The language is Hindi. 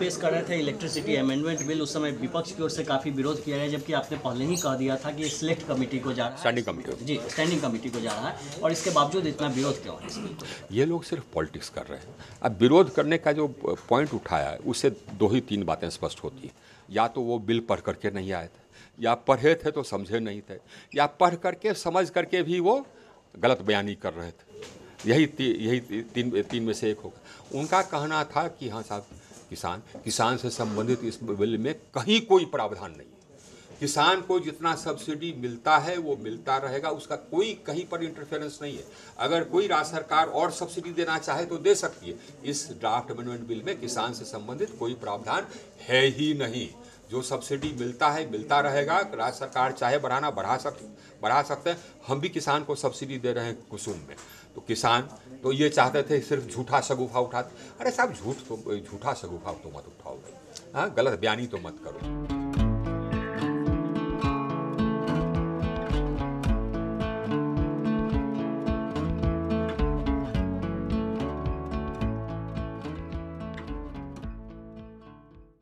पेश कर रहे थे इलेक्ट्रिसिटी अमेंडमेंट बिल, उस समय विपक्ष की ओर से काफ़ी विरोध किया गया, जबकि आपने पहले ही कह दिया था कि सिलेक्ट कमेटी को जा रहा है, स्टैंडिंग कमेटी जी स्टैंडिंग कमेटी को जा रहा है, और इसके बावजूद इतना विरोध क्यों है? ये लोग सिर्फ पॉलिटिक्स कर रहे हैं। अब विरोध करने का जो पॉइंट उठाया है उससे दो ही तीन बातें स्पष्ट होती हैं, या तो वो बिल पढ़ करके नहीं आए थे, या पढ़े थे तो समझे नहीं थे, या पढ़ करके समझ करके भी वो गलत बयानी कर रहे थे। यही तीन में से एक होगा। उनका कहना था कि हाँ साहब किसान से संबंधित इस बिल में कहीं कोई प्रावधान नहीं है, किसान को जितना सब्सिडी मिलता है वो मिलता रहेगा, उसका कोई कहीं पर इंटरफेरेंस नहीं है। अगर कोई राज्य सरकार और सब्सिडी देना चाहे तो दे सकती है। इस ड्राफ्ट अमेंडमेंट बिल में किसान से संबंधित कोई प्रावधान है ही नहीं। जो सब्सिडी मिलता है मिलता रहेगा, राज्य सरकार चाहे बढ़ाना बढ़ा सकते हैं। हम भी किसान को सब्सिडी दे रहे हैं कुसुम में, तो किसान तो ये चाहते थे सिर्फ झूठा शगुफा उठाते। अरे साहब झूठा शगुफा तो मत उठाओ, हाँ गलत बयानी तो मत करो।